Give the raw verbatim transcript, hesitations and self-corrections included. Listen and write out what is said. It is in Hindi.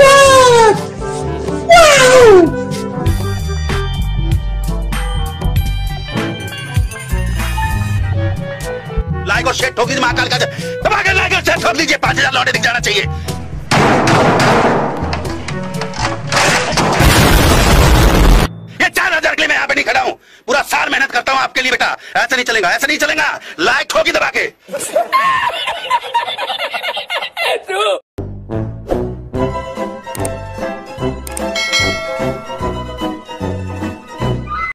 God! Wow! लाइक और शेयर ठोकी मां काल का दबा के लाइक और शेयर ठोक लीजिए। पाँच हजार लौटे दिख जाना चाहिए। मैं यहाँ पे नहीं खड़ा हूँ, पूरा साल मेहनत करता हूँ आपके लिए बेटा। ऐसा नहीं चलेगा, ऐसा नहीं चलेगा। लाइक ठोकी दबा के।